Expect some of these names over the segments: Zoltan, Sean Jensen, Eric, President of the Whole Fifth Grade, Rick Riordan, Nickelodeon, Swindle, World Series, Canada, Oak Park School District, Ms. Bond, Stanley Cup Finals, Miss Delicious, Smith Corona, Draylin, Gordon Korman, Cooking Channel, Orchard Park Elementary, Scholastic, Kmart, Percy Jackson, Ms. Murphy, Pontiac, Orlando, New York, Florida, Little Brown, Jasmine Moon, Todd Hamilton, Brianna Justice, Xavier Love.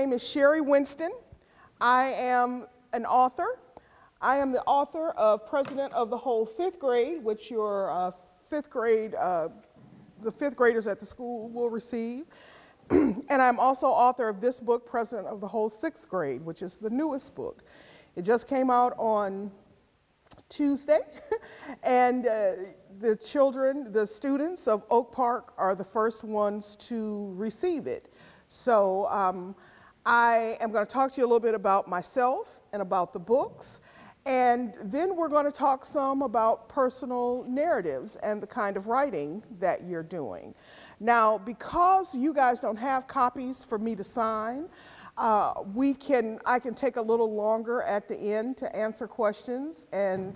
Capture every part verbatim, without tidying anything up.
name is Sherri Winston. I am an author. I am the author of President of the Whole Fifth Grade, which your uh, fifth grade, uh, the fifth graders at the school will receive. And I'm also author of this book, President of the Whole Sixth Grade, which is the newest book. It just came out on Tuesday, and uh, the children, the students of Oak Park are the first ones to receive it. So um, I am going to talk to you a little bit about myself and about the books, and then we're going to talk some about personal narratives and the kind of writing that you're doing. Now, because you guys don't have copies for me to sign, uh, we can, I can take a little longer at the end to answer questions and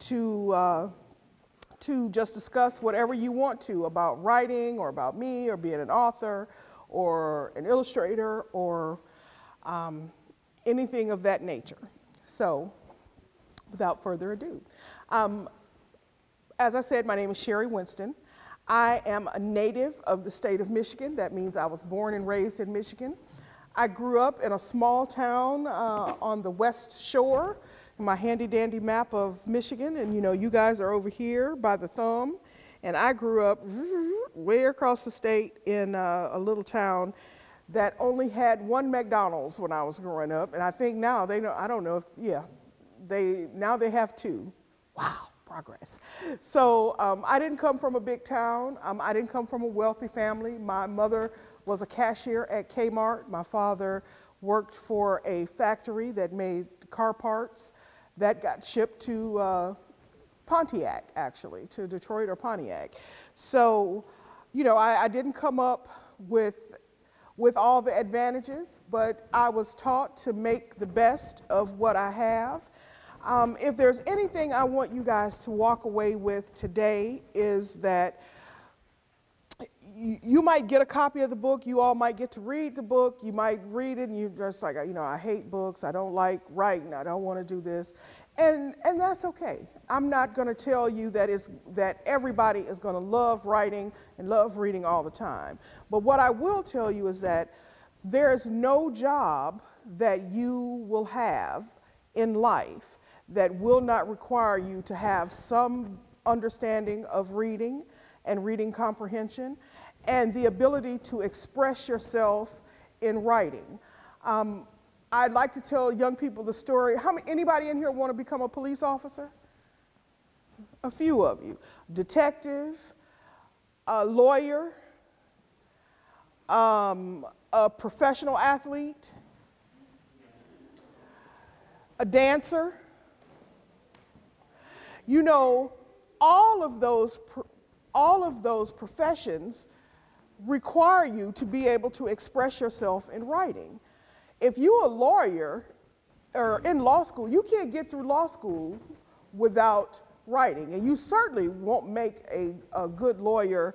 to, uh, to just discuss whatever you want to about writing or about me or being an author or an illustrator or um, anything of that nature. So, without further ado, um, as I said, my name is Sherri Winston. I am a native of the state of Michigan. That means I was born and raised in Michigan. I grew up in a small town uh, on the west shore. My handy dandy map of Michigan, and you know, you guys are over here by the thumb. And I grew up way across the state in uh, a little town that only had one McDonald's when I was growing up. And I think now they know, I don't know if, yeah, they, now they have two. Wow. Progress. So um, I didn't come from a big town. Um, I didn't come from a wealthy family. My mother was a cashier at Kmart. My father worked for a factory that made car parts that got shipped to uh, Pontiac, actually, to Detroit or Pontiac. So, you know, I, I didn't come up with, with all the advantages, but I was taught to make the best of what I have. Um, if there's anything I want you guys to walk away with today is that you might get a copy of the book, you all might get to read the book, you might read it and you're just like, you know, I hate books, I don't like writing, I don't want to do this. And, and that's okay. I'm not going to tell you that, it's, that everybody is going to love writing and love reading all the time. But what I will tell you is that there is no job that you will have in life that will not require you to have some understanding of reading and reading comprehension and the ability to express yourself in writing. Um, I'd like to tell young people the story. How many, anybody in here want to become a police officer? A few of you. Detective, a lawyer, um, a professional athlete, a dancer. You know, all of those, all of those professions require you to be able to express yourself in writing. If you're a lawyer or in law school, you can't get through law school without writing, and you certainly won't make a, a good lawyer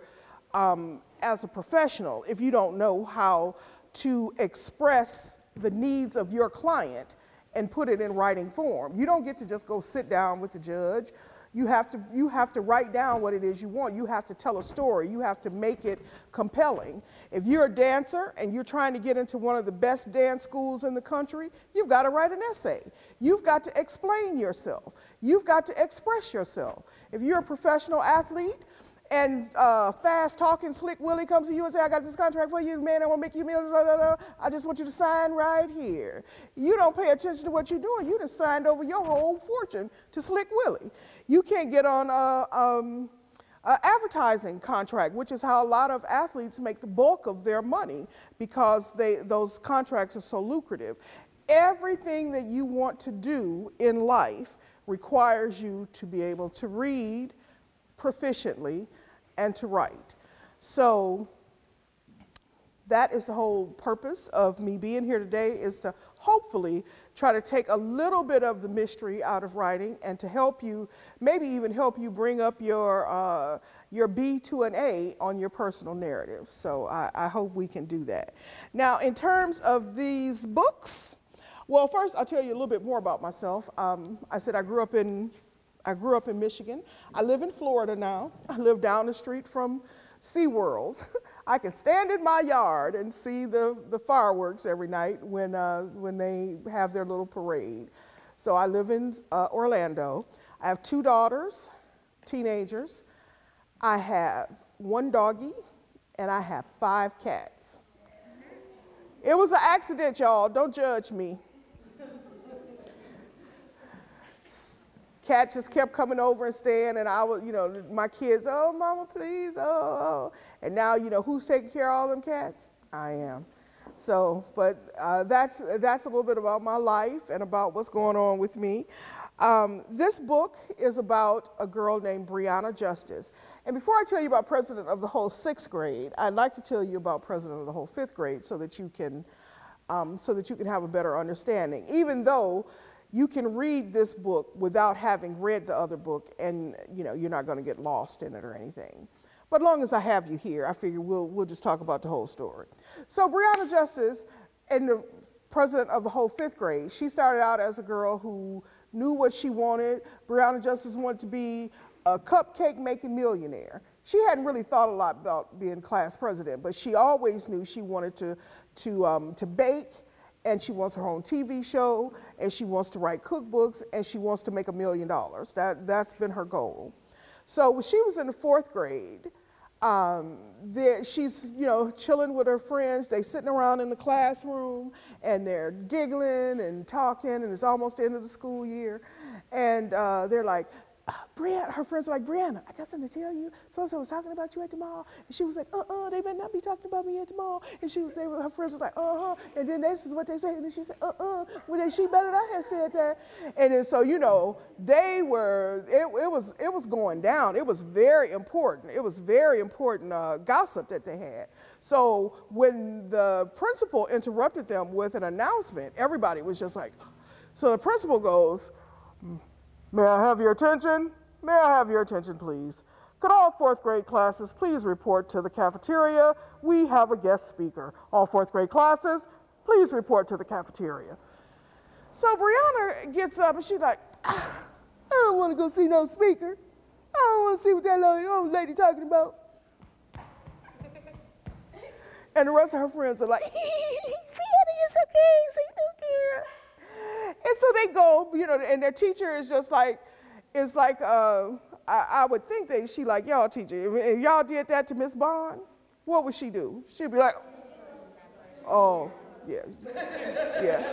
um, as a professional if you don't know how to express the needs of your client and put it in writing form. You don't get to just go sit down with the judge. You have to, you have to write down what it is you want. You have to tell a story. You have to make it compelling. If you're a dancer and you're trying to get into one of the best dance schools in the country, you've got to write an essay. You've got to explain yourself. You've got to express yourself. If you're a professional athlete and uh, fast talking Slick Willie comes to you and says, I got this contract for you, man, I want to make you millions, blah, blah, blah. I just want you to sign right here. You don't pay attention to what you're doing. You just signed over your whole fortune to Slick Willie. You can't get on a, um, a advertising contract, which is how a lot of athletes make the bulk of their money because they, those contracts are so lucrative. Everything that you want to do in life requires you to be able to read proficiently and to write. So that is the whole purpose of me being here today, is to hopefully try to take a little bit of the mystery out of writing and to help you, maybe even help you bring up your, uh, your B to an A on your personal narrative. So I, I hope we can do that. Now, in terms of these books, well, first I'll tell you a little bit more about myself. Um, I said I grew up in I grew up in Michigan. I live in Florida now. I live down the street from SeaWorld. I can stand in my yard and see the, the fireworks every night when, uh, when they have their little parade. So I live in uh, Orlando. I have two daughters, teenagers. I have one doggie, and I have five cats. It was an accident, y'all. Don't judge me. Cat just kept coming over and staying, and I was, you know, my kids, oh, mama, please, oh, oh. And now, you know, who's taking care of all them cats? I am. So, but uh, that's, that's a little bit about my life and about what's going on with me. Um, this book is about a girl named Brianna Justice. And before I tell you about President of the Whole Sixth Grade, I'd like to tell you about President of the Whole Fifth Grade so that you can, um, so that you can have a better understanding, even though you can read this book without having read the other book, and you know, you're not going to get lost in it or anything. But long as I have you here, I figure we'll, we'll just talk about the whole story. So Brianna Justice, and the President of the Whole Fifth Grade, she started out as a girl who knew what she wanted. Brianna Justice wanted to be a cupcake-making millionaire. She hadn't really thought a lot about being class president, but she always knew she wanted to, to, um, to bake, and she wants her own T V show, and she wants to write cookbooks, and she wants to make a million dollars. That, that's been her goal. So when she was in the fourth grade, um, there, she's, you know, chilling with her friends. They're sitting around in the classroom, and they're giggling and talking, and it's almost the end of the school year. And uh, they're like, Brianna, her friends are like, Brianna, I got something to tell you. So-and-so was talking about you at the mall. And she was like, uh-uh, they better not be talking about me at the mall. And she was, they were, her friends were like, uh-huh. And then this is what they said. And then she said, uh-uh. Well, then she better not have said that. And then so, you know, they were, it, it, was, it was going down. It was very important. It was very important uh, gossip that they had. So when the principal interrupted them with an announcement, everybody was just like, so the principal goes, mm. May I have your attention? May I have your attention, please? Could all fourth grade classes please report to the cafeteria? We have a guest speaker. All fourth grade classes, please report to the cafeteria. So Brianna gets up and she's like, ah, I don't want to go see no speaker. I don't want to see what that old lady talking about. And the rest of her friends are like, Brianna, it's okay, she's so cute. And so they go, you know, and their teacher is just like, it's like, uh, I, I would think that she like, y'all teacher, if, if y'all did that to Miss Bond, what would she do? She'd be like, oh, yeah, yeah.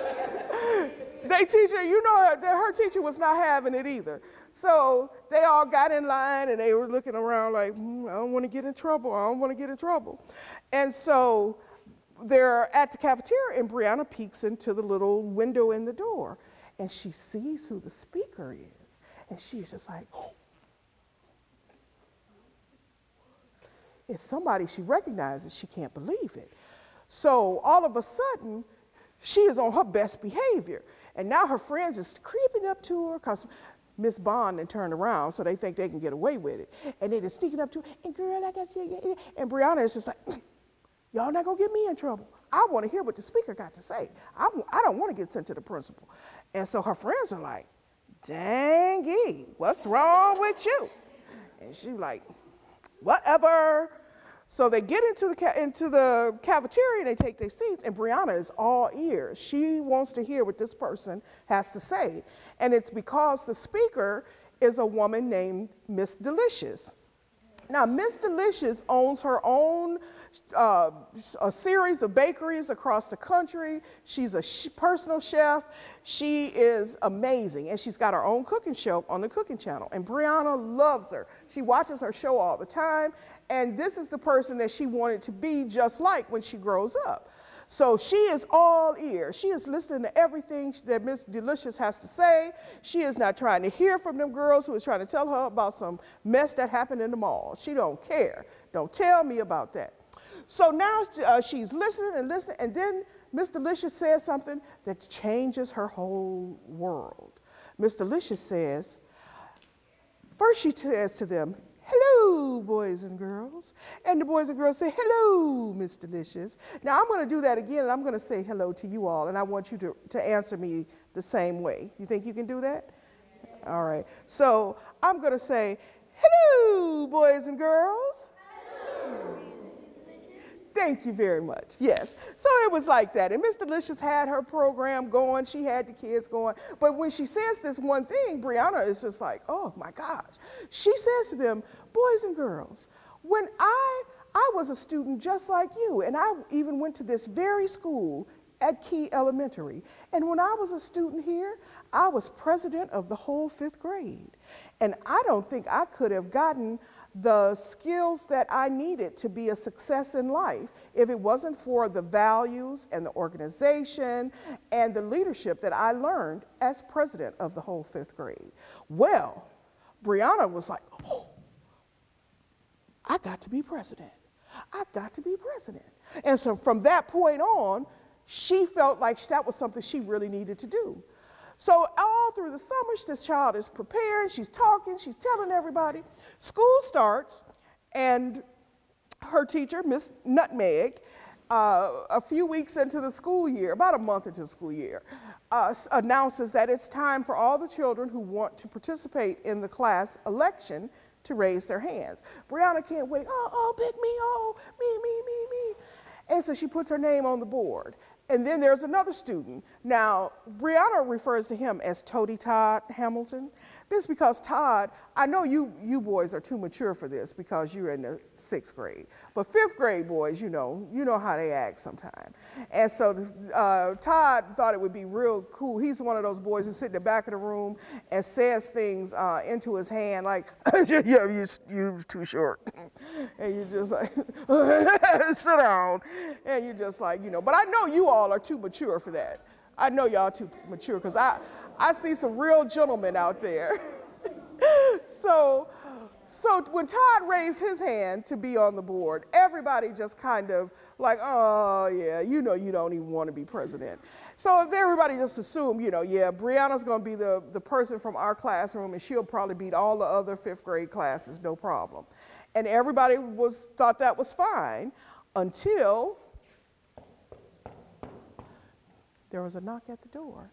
They teacher, you know, her teacher was not having it either. So they all got in line and they were looking around like, mm, I don't want to get in trouble. I don't want to get in trouble. And so they're at the cafeteria, and Brianna peeks into the little window in the door, and she sees who the speaker is, and she's just like, oh. It's somebody she recognizes. She can't believe it. So all of a sudden, she is on her best behavior, and now her friends is creeping up to her because Miss Bond then turned around, so they think they can get away with it, and they're sneaking up to her, and girl, I got to tell you, and Brianna is just like, y'all not gonna get me in trouble. I wanna hear what the speaker got to say. I, I don't wanna get sent to the principal. And so her friends are like, dangy, what's wrong with you? And she's like, whatever. So they get into the, into the cafeteria and they take their seats, and Brianna is all ears. She wants to hear what this person has to say. And it's because the speaker is a woman named Miss Delicious. Now, Miss Delicious owns her own Uh, a series of bakeries across the country. She's a sh personal chef. She is amazing, and she's got her own cooking show on the Cooking Channel, and Brianna loves her. She watches her show all the time, and this is the person that she wanted to be just like when she grows up. So she is all ears. She is listening to everything that Miss Delicious has to say. She is not trying to hear from them girls who is trying to tell her about some mess that happened in the mall. She don't care. Don't tell me about that. So now uh, she's listening and listening, and then Miss Delicious says something that changes her whole world. Miss Delicious says, first she says to them, hello, boys and girls. And the boys and girls say, hello, Miss Delicious. Now I'm gonna do that again, and I'm gonna say hello to you all, and I want you to, to answer me the same way. You think you can do that? All right, so I'm gonna say, hello, boys and girls. Thank you very much, yes. So it was like that. And Miss Delicious had her program going. She had the kids going. But when she says this one thing, Brianna is just like, oh my gosh. She says to them, boys and girls, when I, I was a student just like you, and I even went to this very school at Key Elementary. And when I was a student here, I was president of the whole fifth grade. And I don't think I could have gotten the skills that I needed to be a success in life if it wasn't for the values and the organization and the leadership that I learned as president of the whole fifth grade. Well, Brianna was like, oh, I got to be president. I got to be president. And so from that point on, she felt like that was something she really needed to do. So all through the summer, this child is preparing, she's talking, she's telling everybody. School starts, and her teacher, Miz Nutmeg, uh, a few weeks into the school year, about a month into the school year, uh, announces that it's time for all the children who want to participate in the class election to raise their hands. Brianna can't wait, oh, oh, pick me, oh, me, me, me, me. And so she puts her name on the board. And then there's another student. Now, Brianna refers to him as Toady Todd Hamilton. This because Todd, I know you, you boys are too mature for this because you're in the sixth grade. But fifth grade boys, you know, you know how they act sometimes. And so uh, Todd thought it would be real cool. He's one of those boys who sit in the back of the room and says things uh, into his hand like, yeah, you, you're too short. And you're just like, sit down. And you're just like, you know, but I know you all are too mature for that. I know y'all too mature because I, I see some real gentlemen out there. so, so when Todd raised his hand to be on the board, everybody just kind of like, oh yeah, you know you don't even want to be president. So everybody just assumed, you know, yeah, Brianna's going to be the, the person from our classroom and she'll probably beat all the other fifth grade classes, no problem. And everybody was, thought that was fine until there was a knock at the door.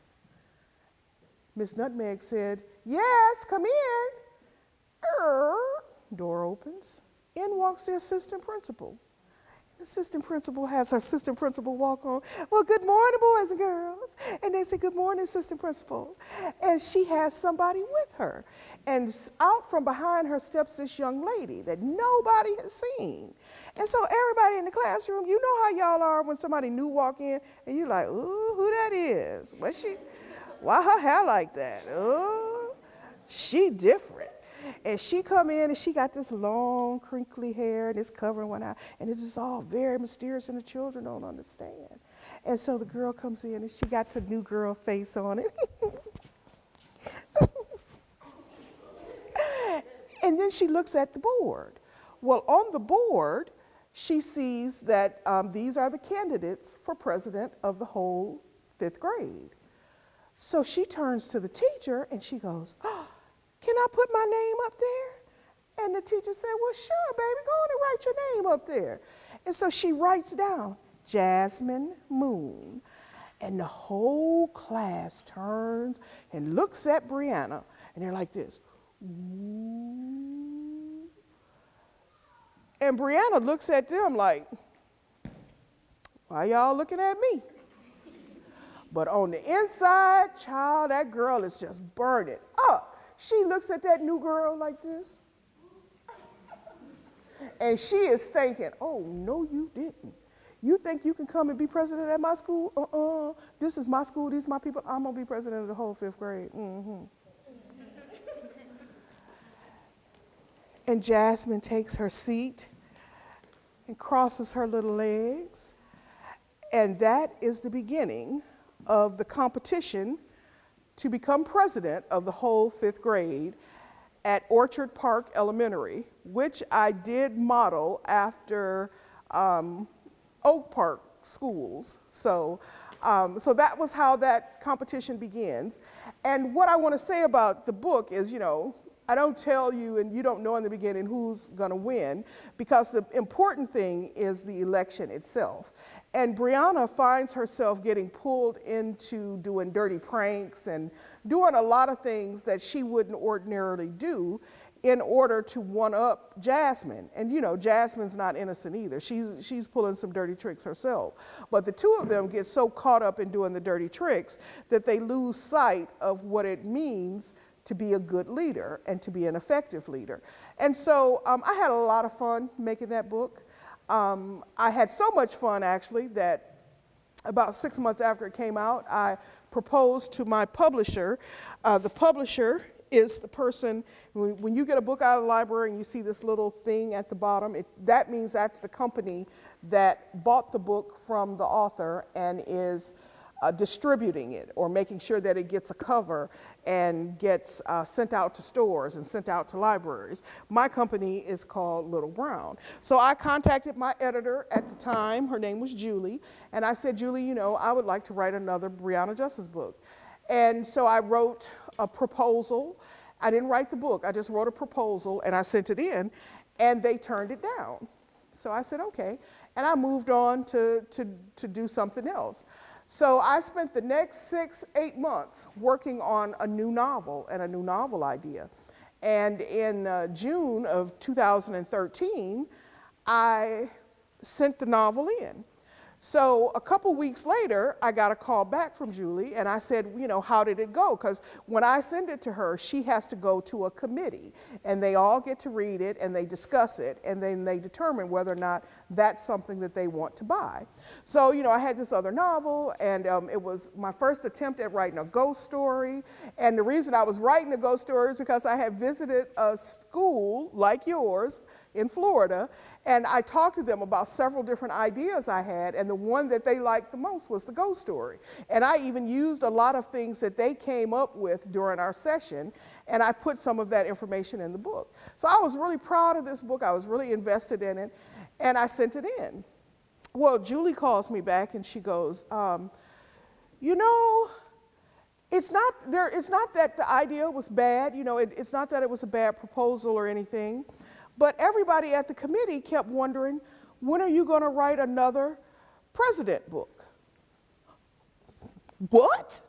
Miss Nutmeg said, yes, come in. Er, door opens. In walks the assistant principal. The assistant principal has her assistant principal walk on. Well, good morning, boys and girls. And they say, good morning, assistant principal. And she has somebody with her. And out from behind her steps this young lady that nobody has seen. And so everybody in the classroom, you know how y'all are when somebody new walk in, and you're like, ooh, who that is? What's she? Why her hair like that? Oh, she different. And she come in and she got this long crinkly hair and it's covering one eye and it is all very mysterious and the children don't understand. And so the girl comes in and she got the new girl face on it. And then she looks at the board. Well, on the board, she sees that um, these are the candidates for president of the whole fifth grade. So she turns to the teacher and she goes, oh, can I put my name up there? And the teacher said, well, sure, baby, go on and write your name up there. And so she writes down Jasmine Moon. And the whole class turns and looks at Brianna and they're like this. Ooh. And Brianna looks at them like, why y'all looking at me? But on the inside, child, that girl is just burning up. She looks at that new girl like this. And she is thinking, oh, no, you didn't. You think you can come and be president at my school? Uh-uh. This is my school. These are my people. I'm going to be president of the whole fifth grade. Mm-hmm. And Jasmine takes her seat and crosses her little legs. And that is the beginning of the competition to become president of the whole fifth grade at Orchard Park Elementary, which I did model after um, Oak Park schools. So, um, so that was how that competition begins. And what I want to say about the book is, you know, I don't tell you and you don't know in the beginning who's going to win because the important thing is the election itself. And Brianna finds herself getting pulled into doing dirty pranks and doing a lot of things that she wouldn't ordinarily do in order to one-up Jasmine. And you know, Jasmine's not innocent either. She's, she's pulling some dirty tricks herself. But the two of them get so caught up in doing the dirty tricks that they lose sight of what it means to be a good leader and to be an effective leader. And so um, I had a lot of fun making that book. Um, I had so much fun, actually, that about six months after it came out, I proposed to my publisher. Uh, the publisher is the person, when, when you get a book out of the library and you see this little thing at the bottom, it, that means that's the company that bought the book from the author and is uh, distributing it or making sure that it gets a cover and gets uh, sent out to stores and sent out to libraries. My company is called Little Brown. So I contacted my editor at the time, her name was Julie, and I said, Julie, you know, I would like to write another Brianna Justice book. And so I wrote a proposal. I didn't write the book, I just wrote a proposal and I sent it in, and they turned it down. So I said, okay, and I moved on to, to, to do something else. So I spent the next six, eight months working on a new novel and a new novel idea. And in uh, June of two thousand thirteen, I sent the novel in. So a couple weeks later, I got a call back from Julie, and I said, you know, how did it go? Because when I send it to her, she has to go to a committee, and they all get to read it, and they discuss it, and then they determine whether or not that's something that they want to buy. So, you know, I had this other novel, and um, it was my first attempt at writing a ghost story, and the reason I was writing a ghost story is because I had visited a school like yours in Florida, and I talked to them about several different ideas I had, and the one that they liked the most was the ghost story. And I even used a lot of things that they came up with during our session, and I put some of that information in the book. So I was really proud of this book, I was really invested in it, and I sent it in. Well, Julie calls me back and she goes, um, you know, It's not, there, it's not that the idea was bad, you know, it, it's not that it was a bad proposal or anything, but everybody at the committee kept wondering, when are you going to write another president book? What?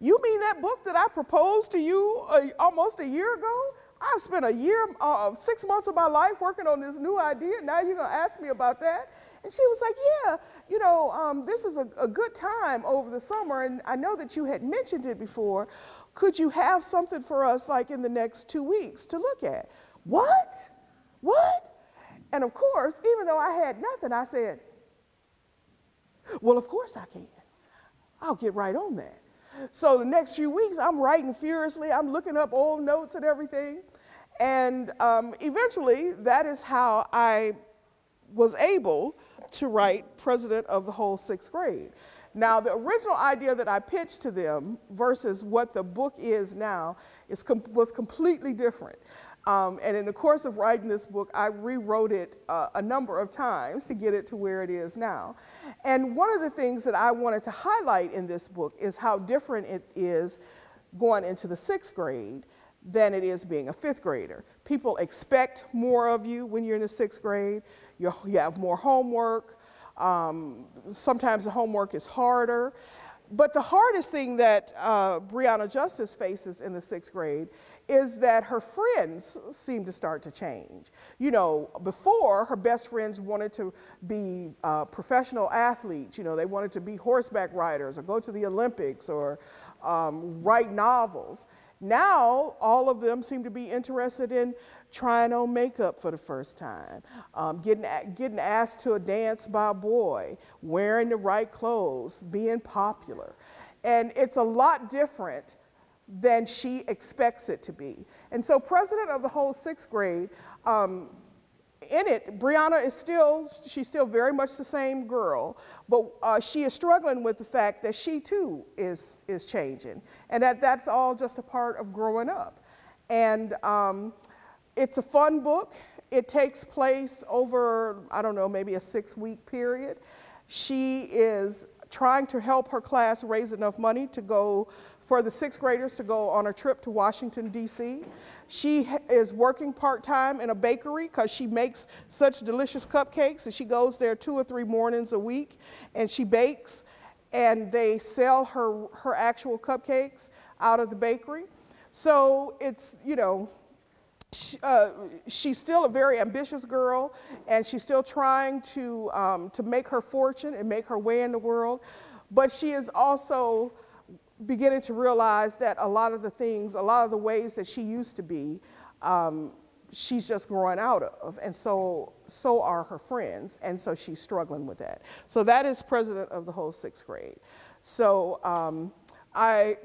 You mean that book that I proposed to you uh, almost a year ago? I've spent a year, uh, six months of my life working on this new idea, now you're going to ask me about that? And she was like, yeah, you know, um, this is a, a good time over the summer, and I know that you had mentioned it before. Could you have something for us like in the next two weeks to look at? What? What? And of course, even though I had nothing, I said, well, of course I can. I'll get right on that. So the next few weeks, I'm writing furiously. I'm looking up old notes and everything. And um, eventually, that is how I was able to write President of the Whole Sixth Grade. Now, the original idea that I pitched to them versus what the book is now is com was completely different. Um, and in the course of writing this book, I rewrote it uh, a number of times to get it to where it is now. And one of the things that I wanted to highlight in this book is how different it is going into the sixth grade than it is being a fifth grader. People expect more of you when you're in the sixth grade. You're, you have more homework. Um, sometimes the homework is harder. But the hardest thing that uh, Brianna Justice faces in the sixth grade is that her friends seem to start to change. You know, before, her best friends wanted to be uh, professional athletes. You know, they wanted to be horseback riders or go to the Olympics or um, write novels. Now, all of them seem to be interested in trying on makeup for the first time, um, getting, getting asked to a dance by a boy, wearing the right clothes, being popular. And it's a lot different than she expects it to be. And so President of the Whole Sixth Grade, um, in it, Brianna is still, she's still very much the same girl, but uh, she is struggling with the fact that she too is, is changing, and that that's all just a part of growing up. And um, it's a fun book. It takes place over, I don't know, maybe a six-week period. She is trying to help her class raise enough money to go for the sixth graders to go on a trip to Washington, D C She is working part-time in a bakery because she makes such delicious cupcakes, and she goes there two or three mornings a week, and she bakes, and they sell her, her actual cupcakes out of the bakery. So it's, you know, She, uh, she's still a very ambitious girl, and she's still trying to, um, to make her fortune and make her way in the world. But she is also beginning to realize that a lot of the things, a lot of the ways that she used to be, um, she's just growing out of, and so, so are her friends, and so she's struggling with that. So that is President of the Whole Sixth Grade. So um, I,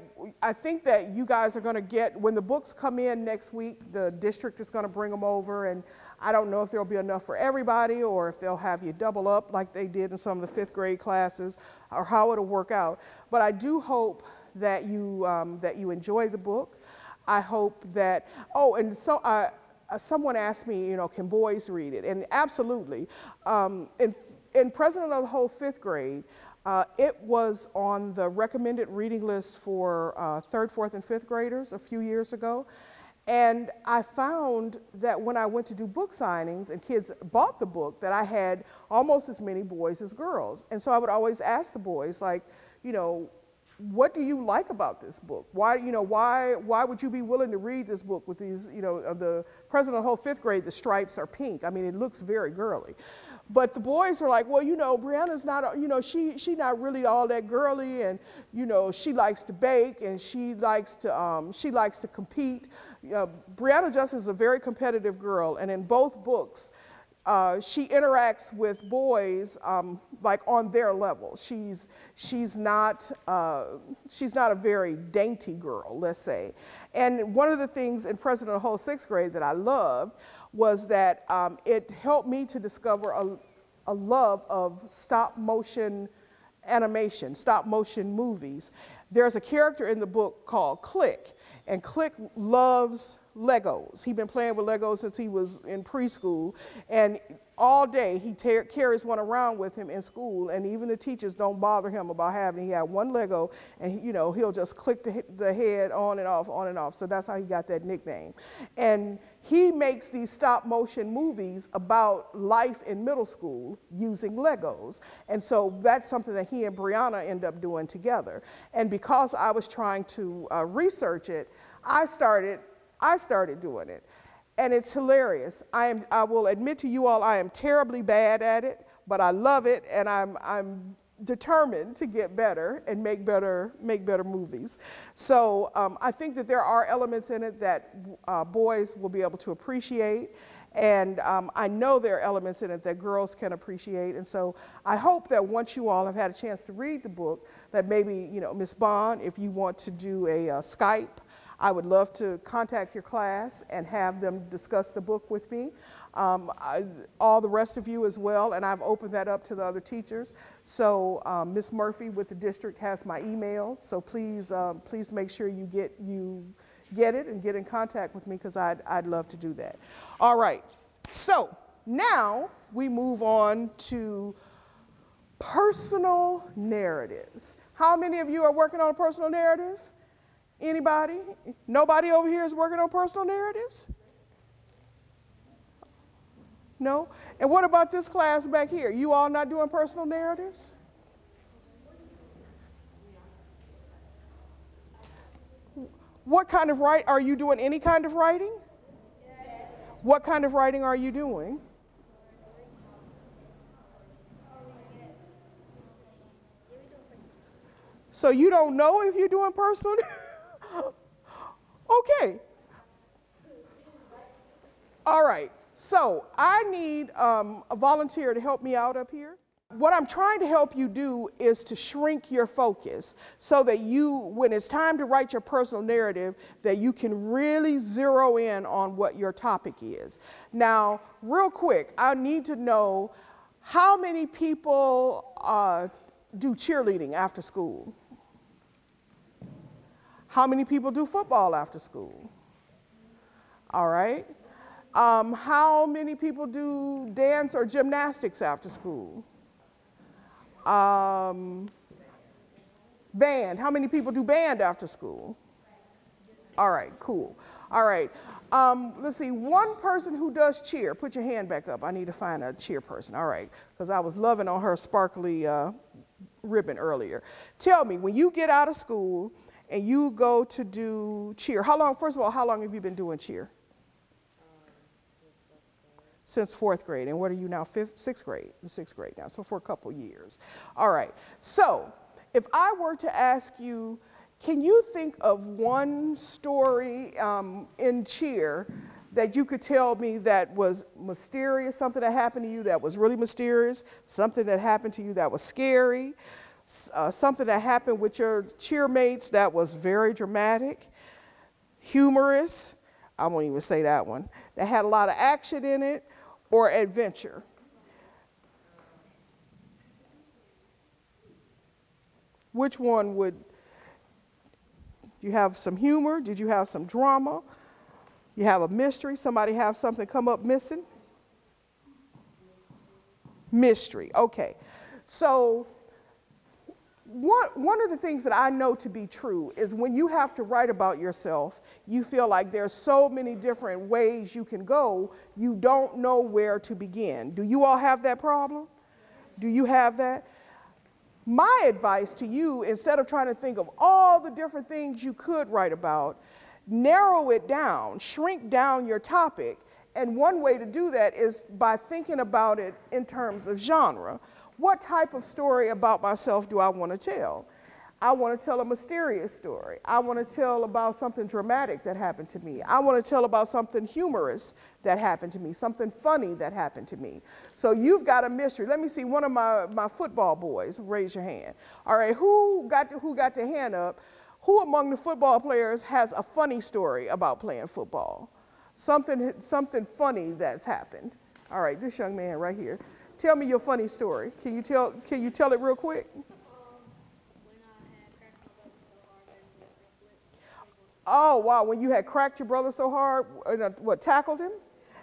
I think that you guys are gonna get, when the books come in next week, the district is gonna bring them over, and I don't know if there'll be enough for everybody or if they'll have you double up like they did in some of the fifth grade classes, or how it'll work out. But I do hope that you, um, that you enjoy the book. I hope that, oh, and so I, someone asked me, you know, can boys read it? And absolutely. Um, in, in President of the Whole Fifth Grade, uh, it was on the recommended reading list for uh, third, fourth, and fifth graders a few years ago. And I found that when I went to do book signings and kids bought the book, that I had almost as many boys as girls. And so I would always ask the boys, like, you know, what do you like about this book? Why, you know, why, why would you be willing to read this book with these, you know, the President of the Whole Fifth Grade, the stripes are pink. I mean, it looks very girly. But the boys were like, well, you know, Brianna's not, you know, she, she not really all that girly, and, you know, she likes to bake, and she likes to, um, she likes to compete. You know, Brianna Justice is a very competitive girl, and in both books, Uh, she interacts with boys um, like on their level. She's, she's, not, uh, she's not a very dainty girl, let's say. And one of the things in President of the Whole Sixth Grade that I loved was that um, it helped me to discover a, a love of stop motion animation, stop motion movies. There's a character in the book called Click, and Click loves Legos. He's been playing with Legos since he was in preschool, and all day he carries one around with him in school, and even the teachers don't bother him about having, he had one Lego, and you know, he'll just click the, the head on and off, on and off. So that's how he got that nickname. And he makes these stop motion movies about life in middle school using Legos. And so that's something that he and Brianna end up doing together. And because I was trying to uh, research it, I started I started doing it, and it's hilarious. I, am, I will admit to you all, I am terribly bad at it, but I love it, and I'm, I'm determined to get better and make better, make better movies. So um, I think that there are elements in it that uh, boys will be able to appreciate, and um, I know there are elements in it that girls can appreciate, and so I hope that once you all have had a chance to read the book, that maybe, you know, Miz Bond, if you want to do a uh, Skype, I would love to contact your class and have them discuss the book with me. Um, I, all the rest of you as well, and I've opened that up to the other teachers. So um, Miz Murphy with the district has my email, so please, um, please make sure you get, you get it and get in contact with me, because I'd, I'd love to do that. All right, so now we move on to personal narratives. How many of you are working on a personal narrative? Anybody? Nobody over here is working on personal narratives? No? And what about this class back here? You all not doing personal narratives? What kind of write, are you doing any kind of writing? What kind of writing are you doing? So you don't know if you're doing personal narratives? Okay. All right. So I need um, a volunteer to help me out up here. What I'm trying to help you do is to shrink your focus so that you, when it's time to write your personal narrative, that you can really zero in on what your topic is. Now, real quick, I need to know how many people uh, do cheerleading after school? How many people do football after school? All right. Um, how many people do dance or gymnastics after school? Um, band. How many people do band after school? All right, cool. All right. Um, let's see, one person who does cheer. Put your hand back up. I need to find a cheer person. All right, because I was loving on her sparkly uh, ribbon earlier. Tell me, when you get out of school, and you go to do cheer. How long, first of all, how long have you been doing cheer? Um, since fourth grade. And what are you now? Fifth, sixth grade. You're sixth grade now, so for a couple years. All right, so if I were to ask you, can you think of one story um, in cheer that you could tell me that was mysterious, something that happened to you that was really mysterious, something that happened to you that was scary, uh, something that happened with your cheermates that was very dramatic, humorous, I won't even say that one, that had a lot of action in it, or adventure? Which one would, you have some humor, did you have some drama? You have a mystery, somebody have something come up missing? Mystery, okay. So one, one of the things that I know to be true is when you have to write about yourself, you feel like there's so many different ways you can go, you don't know where to begin. Do you all have that problem? Do you have that? My advice to you, instead of trying to think of all the different things you could write about, narrow it down, shrink down your topic. And one way to do that is by thinking about it in terms of genre. What type of story about myself do I want to tell? I want to tell a mysterious story. I want to tell about something dramatic that happened to me. I want to tell about something humorous that happened to me, something funny that happened to me. So you've got a mystery. Let me see, one of my, my football boys, raise your hand. All right, who got the, who got the hand up? Who among the football players has a funny story about playing football? Something, something funny that's happened. All right, this young man right here. Tell me your funny story. Can you tell, can you tell it real quick? Um, when I had cracked my brother so hard. Oh, wow, when you had cracked your brother so hard, what, tackled him?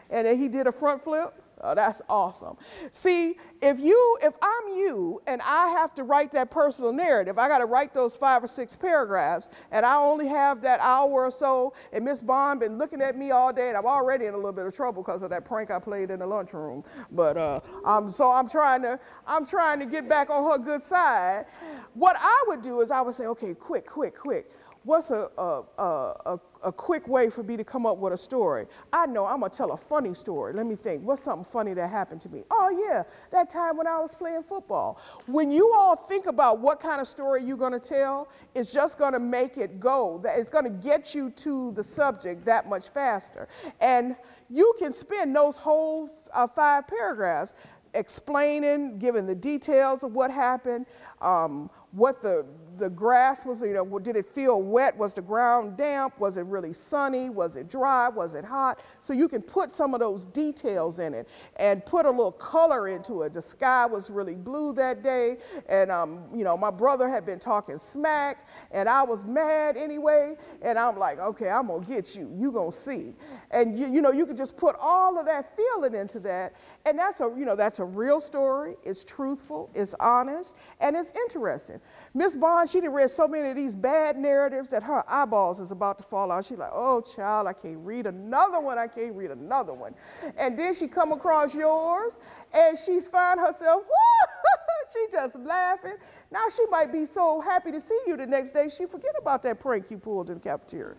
And then he did a front flip? Oh, that's awesome. See, if you, if I'm you and I have to write that personal narrative, I got to write those five or six paragraphs, and I only have that hour or so, and Miss Bond been looking at me all day, and I'm already in a little bit of trouble because of that prank I played in the lunchroom. But uh, um, so I'm trying to, I'm trying to get back on her good side. What I would do is I would say, okay, quick, quick, quick. What's a, a, a, a quick way for me to come up with a story? I know I'm gonna tell a funny story. Let me think, what's something funny that happened to me? Oh yeah, that time when I was playing football. When you all think about what kind of story you're gonna tell, it's just gonna make it go. It's gonna get you to the subject that much faster. And you can spend those whole uh, five paragraphs explaining, giving the details of what happened, um, what the, the grass was, you know, did it feel wet? Was the ground damp? Was it really sunny? Was it dry? Was it hot? So you can put some of those details in it and put a little color into it. The sky was really blue that day, and um, you know, my brother had been talking smack, and I was mad anyway, and I'm like, okay, I'm gonna get you, you gonna see. And you, you know, you can just put all of that feeling into that, and that's a, you know, that's a real story, it's truthful, it's honest, and it's interesting. Miss Bond, she done read so many of these bad narratives that her eyeballs is about to fall out. She's like, oh, child, I can't read another one. I can't read another one. And then she come across yours, and she's find herself, woo! She just laughing. Now she might be so happy to see you the next day, she forget about that prank you pulled in the cafeteria.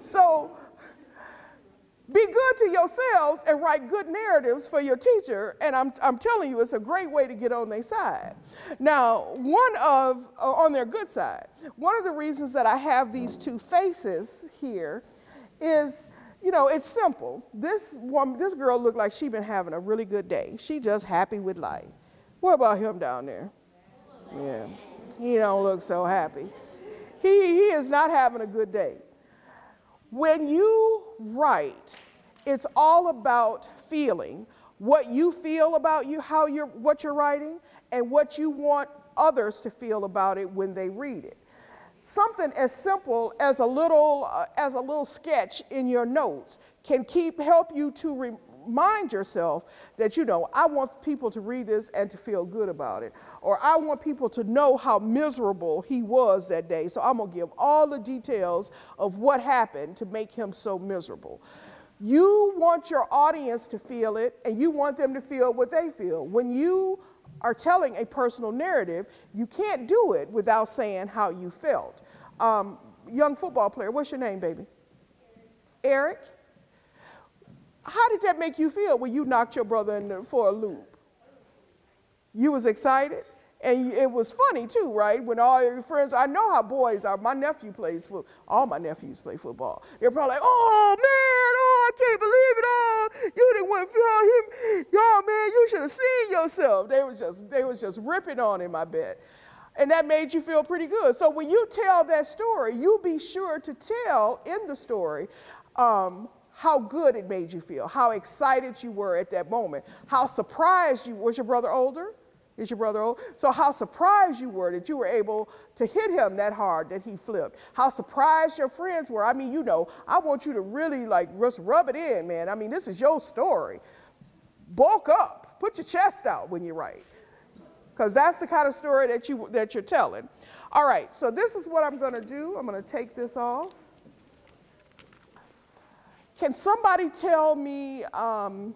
So be good to yourselves and write good narratives for your teacher, and I'm, I'm telling you, it's a great way to get on their side. Now, one of, uh, on their good side, one of the reasons that I have these two faces here is, you know, it's simple. This woman, this girl looked like she'd been having a really good day. She just happy with life. What about him down there? Yeah, he don't look so happy. He, he is not having a good day. When you write, it's all about feeling, what you feel about you, how you're, what you're writing, and what you want others to feel about it when they read it. Something as simple as a little, uh, as a little sketch in your notes can keep, help you to re remind yourself that, you know, I want people to read this and to feel good about it. Or I want people to know how miserable he was that day, so I'm gonna give all the details of what happened to make him so miserable. You want your audience to feel it, and you want them to feel what they feel. When you are telling a personal narrative, you can't do it without saying how you felt. Um, young football player, what's your name, baby? Eric. Eric? How did that make you feel when you knocked your brother in the, for a loop? You was excited? And it was funny too, right? When all your friends, I know how boys are. My nephew plays football. All my nephews play football. They're probably like, oh man, oh, I can't believe it. Oh, you didn't want to throw him. Y'all, man, you should have seen yourself. They was just, they was just ripping on him, I bet. And that made you feel pretty good. So when you tell that story, you be sure to tell in the story um, how good it made you feel, how excited you were at that moment, how surprised you, was your brother older? Is your brother old? So how surprised you were that you were able to hit him that hard that he flipped. How surprised your friends were. I mean, you know, I want you to really like just rub it in, man. I mean, this is your story. Bulk up. Put your chest out when you write. Because that's the kind of story that, you, that you're telling. All right, so this is what I'm going to do. I'm going to take this off. Can somebody tell me... Um,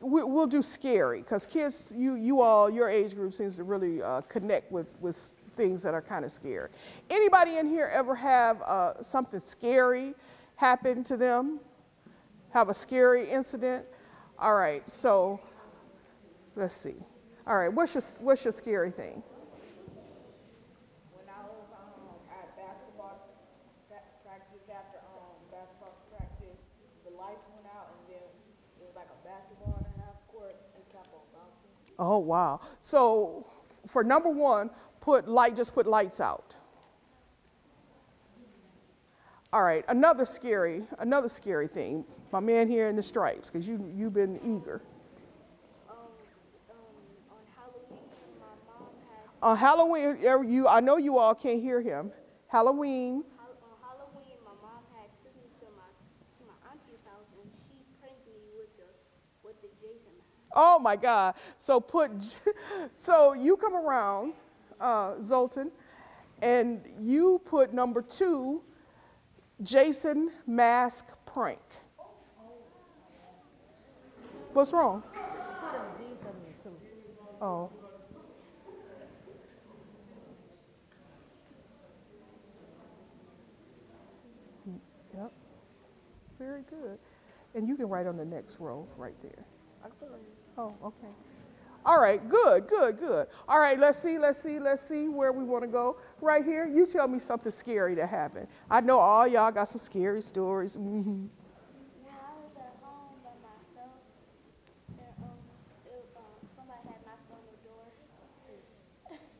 We'll do scary, because kids, you, you all, your age group seems to really uh, connect with, with things that are kind of scary. Anybody in here ever have uh, something scary happen to them? Have a scary incident? All right, so let's see. All right, what's your, what's your scary thing? When I was um, at basketball practice, after um, basketball practice, the lights went out and then it was like a basketball. Oh, wow. So for number one, put light, just put lights out. All right, another scary, another scary thing. My man here in the stripes, because you, you've been eager. Um, um, on Halloween, my mom had... On Halloween, you, I know you all can't hear him. Halloween. Hall on Halloween, my mom had took me to my, to my auntie's house, and she pranked me with the, with the Jason mask. Oh my God. So put, so you come around, uh, Zoltan, and you put number two, Jason mask prank. What's wrong? Put a Z somewhere too. Oh. Yep. Very good. And you can write on the next row right there. Oh, okay. All right, good, good, good. All right, let's see, let's see, let's see where we want to go. Right here, you tell me something scary that happened. I know all y'all got some scary stories. Mm-hmm. Now, I was at home by myself. And, um, it, um, somebody had knocked on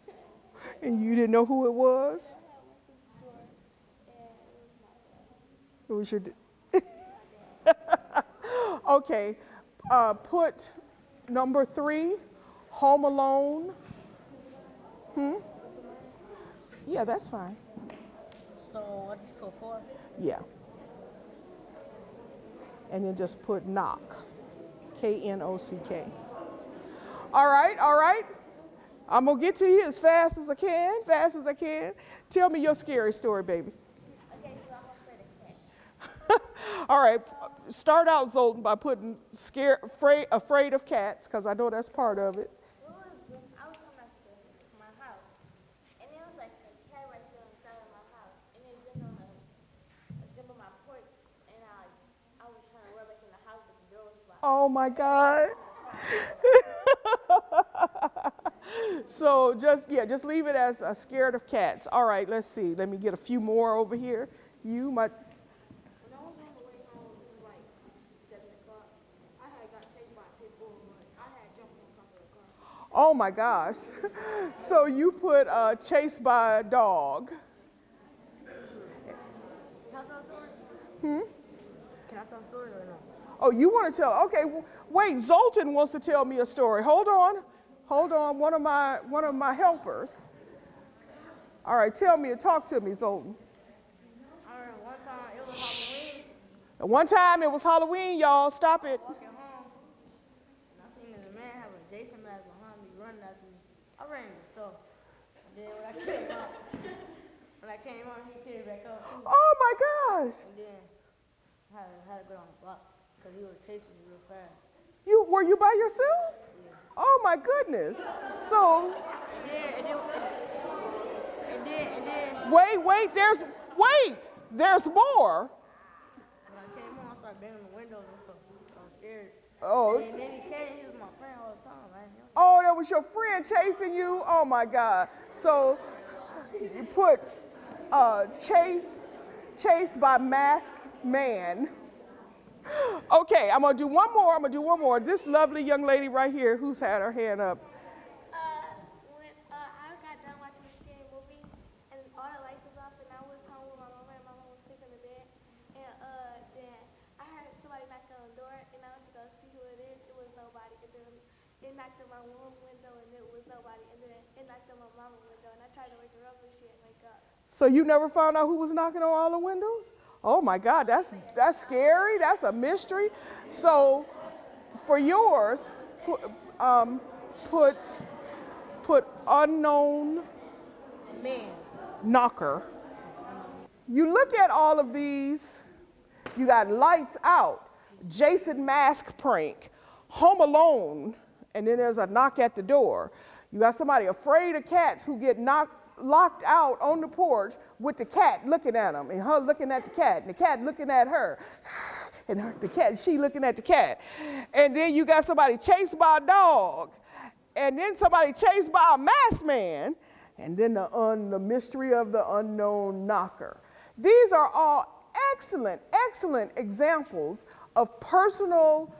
the door. And you didn't know who it was? I had went to the door, and it was my dad. It was your dad. Okay. Uh, put number three, Home Alone. Hmm? Yeah, that's fine. So what did you put four? Yeah. And then just put knock, K N O C K. All right, all right. I'm going to get to you as fast as I can, fast as I can. Tell me your scary story, baby. Okay, so I'm afraid of cats. All right. Start out, Zoltan, by putting scared, afraid, afraid of cats, because I know that's part of it. Well, it was, I was coming from my house, and it was like a cat right there inside of my house, and it was on the, the my porch, and I, I was trying to run back in the house, but the door was locked. Oh my God! So just yeah, just leave it as uh, scared of cats. All right, let's see. Let me get a few more over here. You, my. Oh my gosh. So you put uh, chased by a dog. Can I tell a story? Hmm? Can I tell a story or not? Oh, you want to tell? Okay, wait, Zoltan wants to tell me a story. Hold on. Hold on, one of my one of my helpers. All right, tell me and talk to me, Zoltan. All right, one time it was Halloween. And one time it was Halloween, y'all. Stop it. I ran the store. Then when I came out, when I came out, he came back up. Too. Oh my gosh! And then I had, I had to go on the block because he was chasing me real fast. You were you by yourself? Yeah. Oh my goodness! So. Yeah, and then and then and then. Wait, wait. There's wait. There's more. started banging the windows and stuff. I was scared. Oh. And then he came, he was my friend all the time, right? Oh, that was your friend chasing you? Oh my God. So you put uh, chased, chased by masked man. Okay, I'm gonna do one more, I'm gonna do one more. This lovely young lady right here, who's had her hand up. Uh, when uh, I got done watching a scary movie, and all the lights was off, and I was home with my mama, and my mama was sick in the bed, and uh, then I heard somebody knock on the door, and I went to go see who it is, it was nobody, and then it knocked on my room window, and it was nobody, and then it knocked on my mama's window, and I tried to wake her up, and she didn't wake up. So you never found out who was knocking on all the windows? Oh my God, that's that's scary. That's a mystery. So, for yours, put um, put, put unknown man knocker. You look at all of these. You got lights out, Jason Mask prank, Home Alone, and then there's a knock at the door. You got somebody afraid of cats who get knocked. Locked out on the porch with the cat looking at him and her looking at the cat and the cat looking at her and her, the cat, she looking at the cat. And then you got somebody chased by a dog and then somebody chased by a masked man and then the, un, the mystery of the unknown knocker. These are all excellent, excellent examples of personal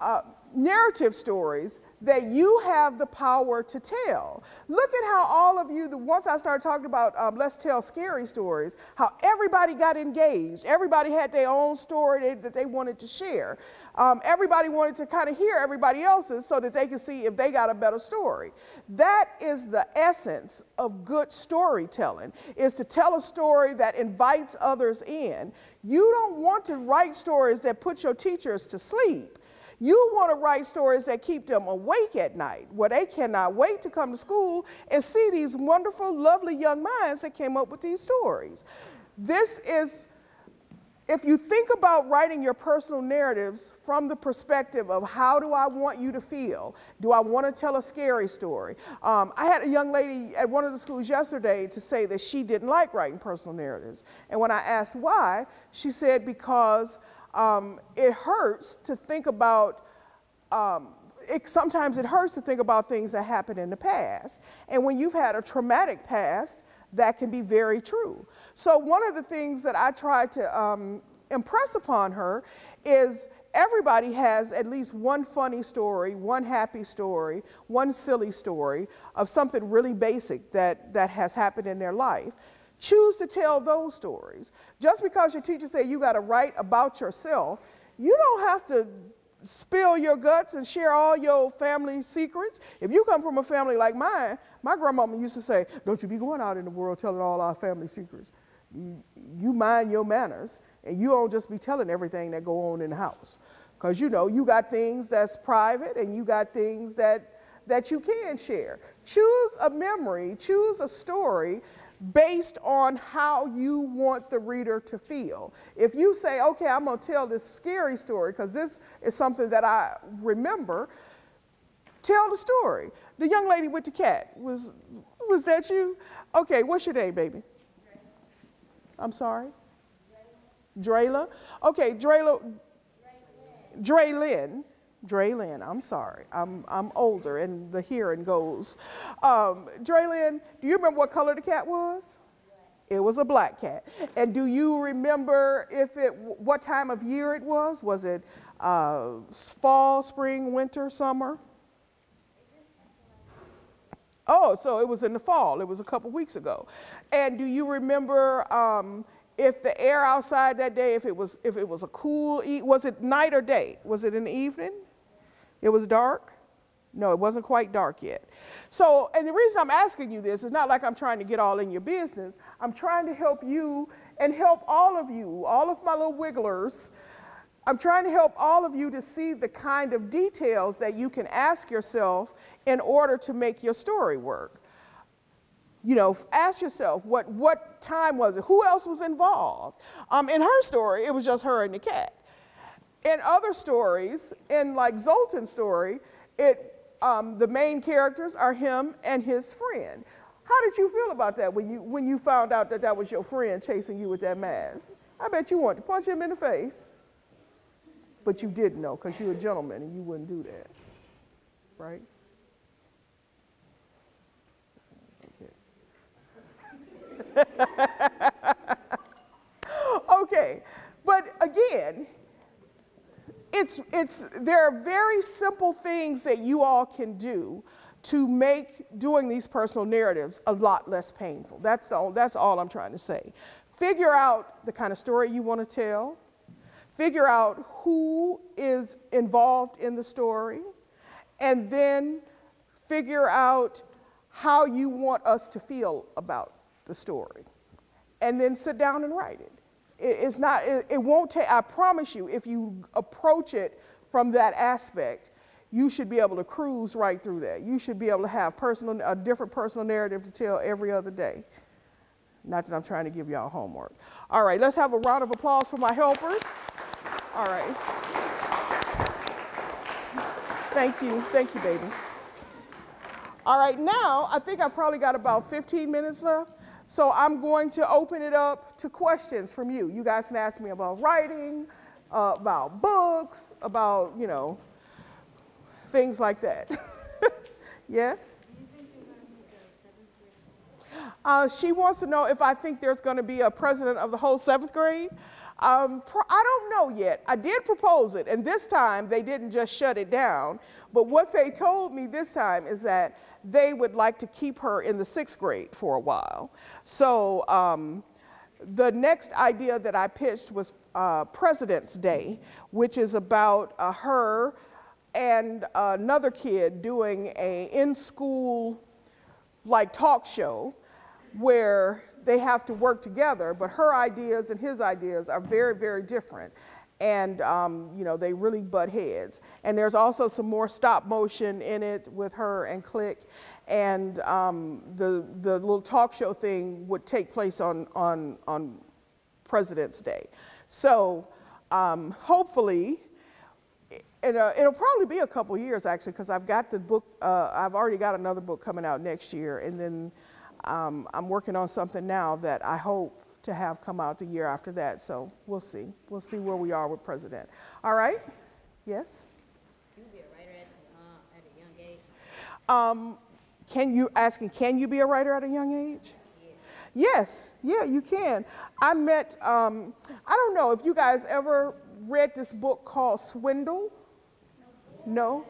uh, narrative stories that you have the power to tell. Look at how all of you, the, once I started talking about um, let's tell scary stories, how everybody got engaged. Everybody had their own story that, that they wanted to share. Um, everybody wanted to kind of hear everybody else's so that they could see if they got a better story. That is the essence of good storytelling, is to tell a story that invites others in. You don't want to write stories that put your teachers to sleep. You want to write stories that keep them awake at night, where they cannot wait to come to school and see these wonderful, lovely young minds that came up with these stories. This is, if you think about writing your personal narratives from the perspective of how do I want you to feel? Do I want to tell a scary story? Um, I had a young lady at one of the schools yesterday to say that she didn't like writing personal narratives. And when I asked why, she said because Um, it hurts to think about, um, it, sometimes it hurts to think about things that happened in the past. And when you've had a traumatic past, that can be very true. So one of the things that I tried to um, impress upon her is everybody has at least one funny story, one happy story, one silly story of something really basic that, that has happened in their life. Choose to tell those stories. Just because your teacher said you got to write about yourself, you don't have to spill your guts and share all your family secrets. If you come from a family like mine, my grandmama used to say, don't you be going out in the world telling all our family secrets. You, you mind your manners, and you don't just be telling everything that go on in the house. Because, you know, you got things that's private, and you got things that, that you can share. Choose a memory, choose a story, based on how you want the reader to feel. If you say, okay, I'm gonna tell this scary story because this is something that I remember, tell the story. The young lady with the cat, was, was that you? Okay, what's your name, baby? I'm sorry? Drayla? Okay, Drayla, Draylin. Draylin, I'm sorry, I'm, I'm older and the hearing goes. Um, Draylin, do you remember what color the cat was? It was a black cat. And do you remember if it, what time of year it was? Was it uh, fall, spring, winter, summer? Oh, so it was in the fall, it was a couple weeks ago. And do you remember um, if the air outside that day, if it was, if it was a cool, e was it night or day? Was it in the evening? It was dark? No, it wasn't quite dark yet. So, and the reason I'm asking you this is not like I'm trying to get all in your business. I'm trying to help you and help all of you, all of my little wigglers. I'm trying to help all of you to see the kind of details that you can ask yourself in order to make your story work. You know, ask yourself, what, what time was it? Who else was involved? Um, in her story, it was just her and the cat. In other stories, in like Zoltan's story, it um, the main characters are him and his friend. How did you feel about that when you, when you found out that that was your friend chasing you with that mask? I bet you wanted to punch him in the face. but you did know because you're a gentleman and you wouldn't do that, right? Okay, but again, it's, it's, there are very simple things that you all can do to make doing these personal narratives a lot less painful. That's, the, that's all I'm trying to say. Figure out the kind of story you want to tell. Figure out who is involved in the story. And then figure out how you want us to feel about the story. And then sit down and write it. It, it's not, it, it won't take, I promise you, if you approach it from that aspect, you should be able to cruise right through that. You should be able to have personal, a different personal narrative to tell every other day. Not that I'm trying to give y'all homework. All right, let's have a round of applause for my helpers. All right. Thank you, thank you, baby. All right, now, I think I probably got about fifteen minutes left, so I'm going to open it up to questions from you. You guys can ask me about writing, uh, about books, about, you know, things like that. Yes? Do you think you're going to make a seventh grade? Uh, she wants to know if I think there's going to be a president of the whole seventh grade. Um, I don't know yet. I did propose it, and this time they didn't just shut it down. But what they told me this time is that they would like to keep her in the sixth grade for a while. So um, the next idea that I pitched was uh, President's Day, which is about uh, her and another kid doing a in-school like talk show where they have to work together, but her ideas and his ideas are very, very different. And um, you know, they really butt heads. And there's also some more stop motion in it with her and Click. And um, the, the little talk show thing would take place on, on, on President's Day. So um, hopefully, and uh, it'll probably be a couple years actually, because I've got the book, uh, I've already got another book coming out next year, and then um, I'm working on something now that I hope to have come out the year after that. So we'll see. We'll see where we are with President. All right? Yes? Can you be a writer at, uh, at a young age? Um, can you, asking, can you be a writer at a young age? Yeah. Yes. Yeah, you can. I met, um, I don't know if you guys ever read this book called Swindle. No?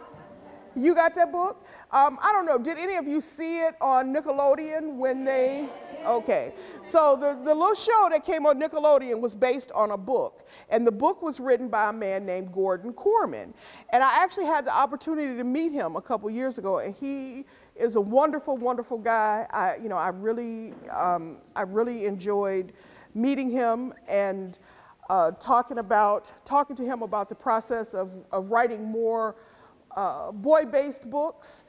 You got that book? Um, I don't know, did any of you see it on Nickelodeon when they, okay. So the, the little show that came on Nickelodeon was based on a book, and the book was written by a man named Gordon Korman. And I actually had the opportunity to meet him a couple years ago, and he is a wonderful, wonderful guy. I, you know, I really, um, I really enjoyed meeting him and Uh, talking about, talking to him about the process of, of writing more uh, boy-based books.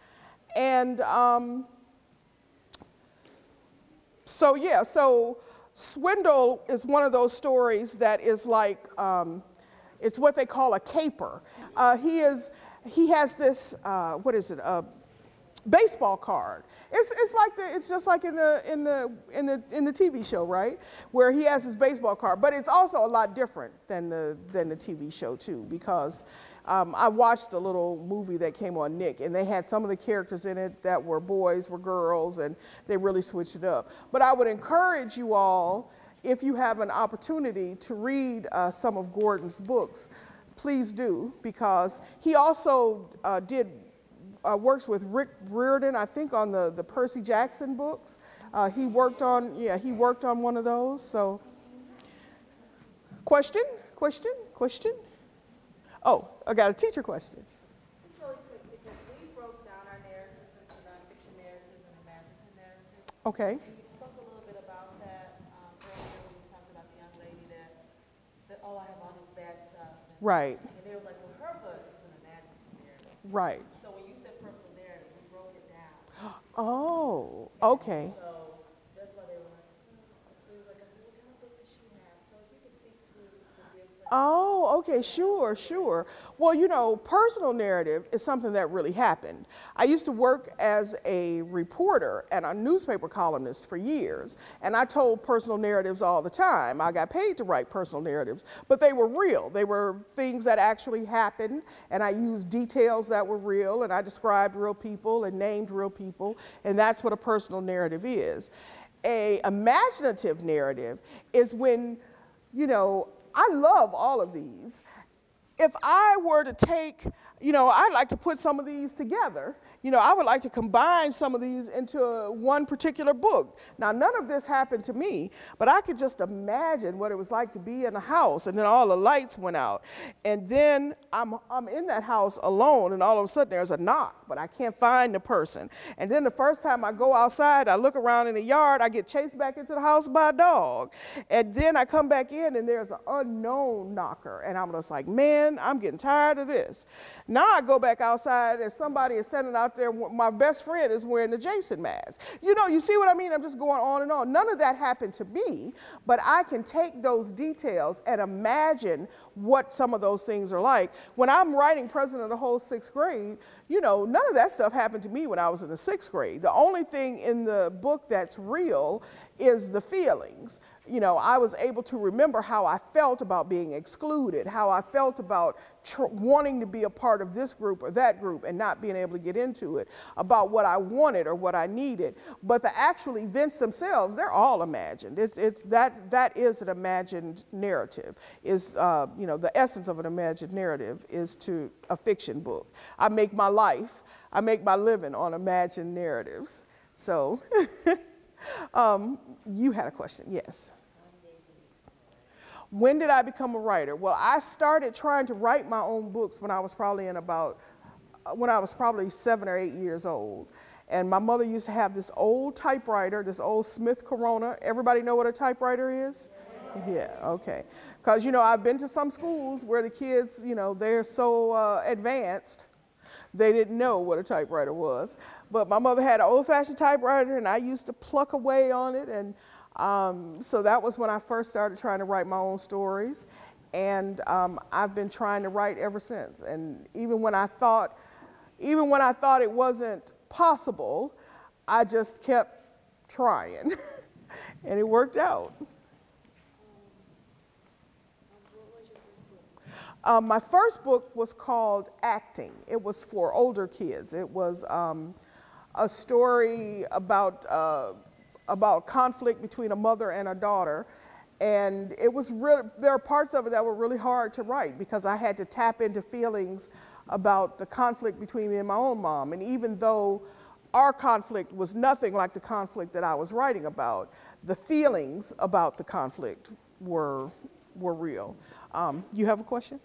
And um, so, yeah, so Swindle is one of those stories that is like, um, it's what they call a caper. Uh, he is, he has this, uh, what is it, a baseball card. It's, it's like the, it's just like in the in the in the in the T V show, right? Where he has his baseball card, but it's also a lot different than the than the T V show too, because um, I watched a little movie that came on Nick, and they had some of the characters in it that were boys, were girls, and they really switched it up. But I would encourage you all, if you have an opportunity to read uh, some of Gordon's books, please do, because he also uh, did. Uh, works with Rick Riordan, I think, on the, the Percy Jackson books. Uh, he worked on, yeah, he worked on one of those, so. Question, question, question? Oh, I got a teacher question. Just really quick, because we broke down our narratives into nonfiction narratives and imaginative narratives. Okay. And you spoke a little bit about that um, earlier when you talked about the young lady that said, oh, I have all this bad stuff. And, right. And they were like, well, her book is an imaginative narrative. Right. Oh, okay. So that's why they were like, hmm. So he was like, I said, what kind of book does she have? So if you could speak to the different Oh, okay, sure, sure. Well, you know, personal narrative is something that really happened. I used to work as a reporter and a newspaper columnist for years, and I told personal narratives all the time. I got paid to write personal narratives, but they were real. They were things that actually happened, and I used details that were real, and I described real people and named real people, and that's what a personal narrative is. A imaginative narrative is when, you know, I love all of these. If I were to take, you know, I'd like to put some of these together. You know, I would like to combine some of these into one particular book. Now, none of this happened to me, but I could just imagine what it was like to be in a house and then all the lights went out. And then I'm, I'm in that house alone and all of a sudden there's a knock, but I can't find the person. And then the first time I go outside, I look around in the yard, I get chased back into the house by a dog. And then I come back in and there's an unknown knocker. And I'm just like, man, I'm getting tired of this. Now I go back outside and somebody is standing out there, my best friend is wearing the Jason mask. You know, you see what I mean? I'm just going on and on. None of that happened to me, but I can take those details and imagine what some of those things are like. When I'm writing President of the Whole Sixth Grade, you know, none of that stuff happened to me when I was in the sixth grade. The only thing in the book that's real is the feelings. You know, I was able to remember how I felt about being excluded, how I felt about tr wanting to be a part of this group or that group and not being able to get into it, about what I wanted or what I needed. But the actual events themselves, they're all imagined. It's, it's that, that is an imagined narrative. Is uh, you know, the essence of an imagined narrative is to a fiction book. I make my life, I make my living on imagined narratives. So, um, you had a question, yes. When did I become a writer? Well, I started trying to write my own books when I was probably in about, when I was probably seven or eight years old. And my mother used to have this old typewriter, this old Smith Corona. Everybody know what a typewriter is? Yeah, okay. Because, you know, I've been to some schools where the kids, you know, they're so uh, advanced, they didn't know what a typewriter was. But my mother had an old-fashioned typewriter, and I used to pluck away on it, and Um, so that was when I first started trying to write my own stories, and um, I've been trying to write ever since. And even when I thought, even when I thought it wasn't possible, I just kept trying, and it worked out. Um, my first book was called Acting. It was for older kids. It was um, a story about uh, about conflict between a mother and a daughter. And it was really, there are parts of it that were really hard to write because I had to tap into feelings about the conflict between me and my own mom. And even though our conflict was nothing like the conflict that I was writing about, the feelings about the conflict were, were real. Um, you have a question?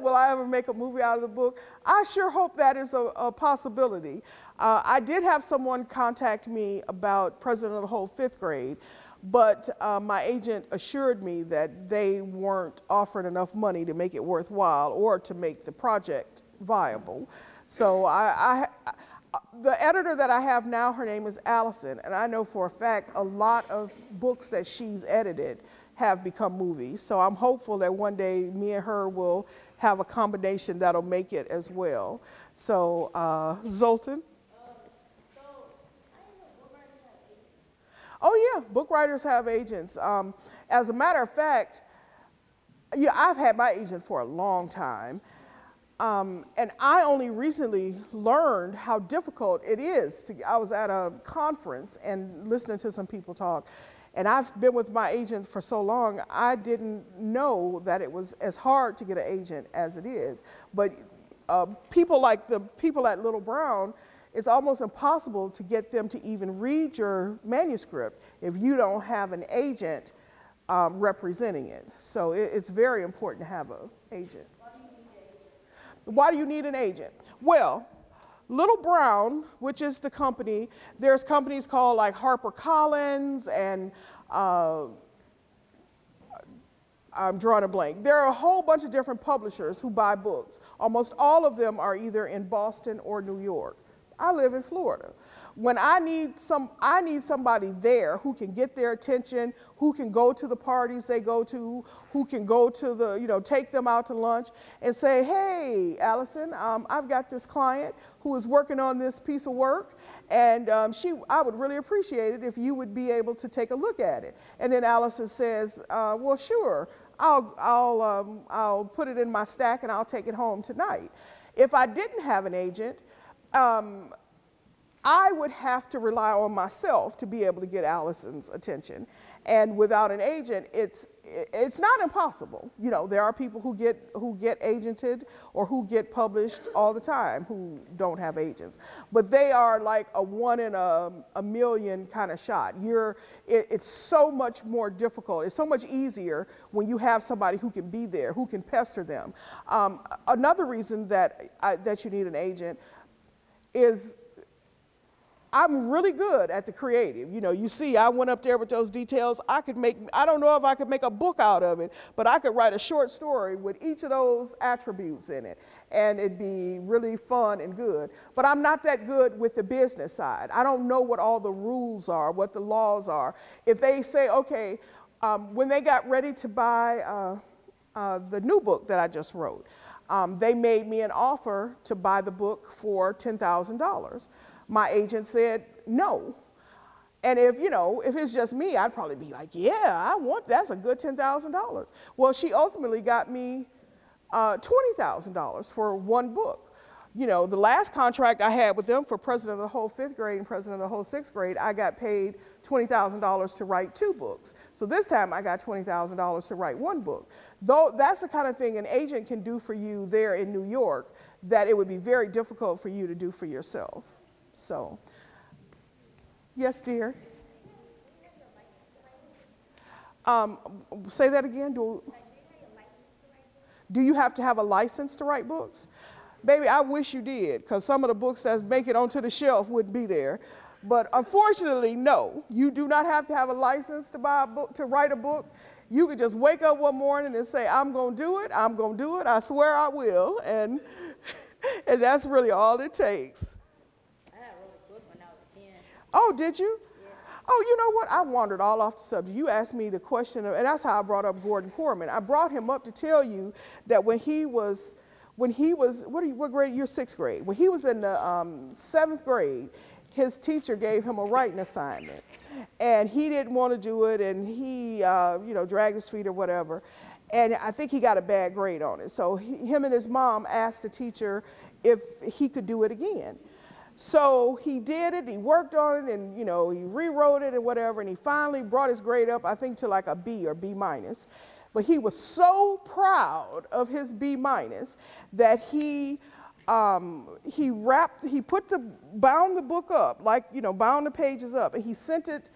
Will I ever make a movie out of the book? I sure hope that is a, a possibility. Uh, I did have someone contact me about President of the Whole Fifth Grade, but uh, my agent assured me that they weren't offering enough money to make it worthwhile or to make the project viable. So I, I, I, the editor that I have now, her name is Allison, and I know for a fact a lot of books that she's edited have become movies. So I'm hopeful that one day me and her will have a combination that'll make it as well. So uh, Zoltan. Oh yeah, book writers have agents. Um, as a matter of fact, yeah, I've had my agent for a long time. Um, and I only recently learned how difficult it is to, I was at a conference and listening to some people talk, and I've been with my agent for so long, I didn't know that it was as hard to get an agent as it is. But uh, people like the people at Little Brown, it's almost impossible to get them to even read your manuscript if you don't have an agent um, representing it. So it, it's very important to have an agent. Why do you need an agent? Well, Little Brown, which is the company, there's companies called like HarperCollins and uh, I'm drawing a blank. There are a whole bunch of different publishers who buy books. Almost all of them are either in Boston or New York. I live in Florida. When I need some, I need somebody there who can get their attention, who can go to the parties they go to, who can go to the, you know, take them out to lunch and say, hey, Allison, um, I've got this client who is working on this piece of work, and um, she, I would really appreciate it if you would be able to take a look at it. And then Allison says, uh, well, sure, I'll, I'll, um, I'll put it in my stack and I'll take it home tonight. If I didn't have an agent, um, I would have to rely on myself to be able to get Allison's attention. And without an agent, it's, it's not impossible. You know, there are people who get, who get agented or who get published all the time who don't have agents. But they are like a one in a, a million kind of shot. You're, it, it's so much more difficult. It's so much easier when you have somebody who can be there, who can pester them. Um, another reason that, I, that you need an agent is I'm really good at the creative. You know, you see, I went up there with those details. I could make, I don't know if I could make a book out of it, but I could write a short story with each of those attributes in it, and it'd be really fun and good. But I'm not that good with the business side. I don't know what all the rules are, what the laws are. If they say, okay, um, when they got ready to buy uh, uh, the new book that I just wrote, um, they made me an offer to buy the book for ten thousand dollars. My agent said no. And if, you know, if it's just me, I'd probably be like, yeah, I want, that's a good ten thousand dollars. Well, she ultimately got me uh, twenty thousand dollars for one book. You know, the last contract I had with them for President of the Whole Fifth Grade and President of the Whole Sixth Grade, I got paid twenty thousand dollars to write two books. So this time I got twenty thousand dollars to write one book. Though that's the kind of thing an agent can do for you there in New York that it would be very difficult for you to do for yourself. So, yes, dear. Um, say that again. Do, do you have to have a license to write books? Baby, I wish you did, because some of the books that make it onto the shelf wouldn't be there. But unfortunately, no, you do not have to have a license to buy a book, to write a book. You could just wake up one morning and say, I'm going to do it. I'm going to do it. I swear I will. And, and that's really all it takes. Oh, did you? Yeah. Oh, you know what? I wandered all off the subject. You asked me the question, of, and that's how I brought up Gordon Korman. I brought him up to tell you that when he was, when he was, what, are you, what grade? You're sixth grade. When he was in the um, seventh grade, his teacher gave him a writing assignment, and he didn't want to do it, and he, uh, you know, dragged his feet or whatever, and I think he got a bad grade on it. So he, him and his mom asked the teacher if he could do it again. So he did it, he worked on it, and you know, he rewrote it and whatever, and he finally brought his grade up, I think, to like a B or B minus. But he was so proud of his B minus that he, um, he wrapped, he put the, bound the book up, like, you know, bound the pages up, and he sent it,